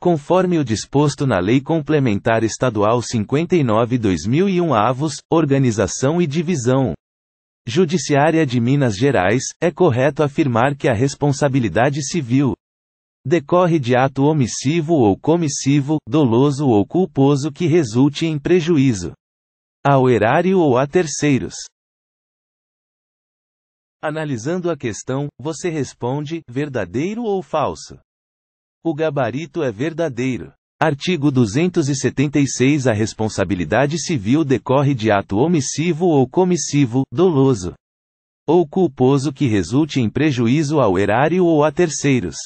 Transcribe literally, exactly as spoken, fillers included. conforme o disposto na Lei Complementar Estadual cinquenta e nove barra dois mil e um avos, Organização e Divisão Judiciária de Minas Gerais, é correto afirmar que a responsabilidade civil decorre de ato omissivo ou comissivo, doloso ou culposo que resulte em prejuízo ao erário ou a terceiros. Analisando a questão, você responde, verdadeiro ou falso? O gabarito é verdadeiro. Artigo duzentos e setenta e seis. A responsabilidade civil decorre de ato omissivo ou comissivo, doloso ou culposo que resulte em prejuízo ao erário ou a terceiros.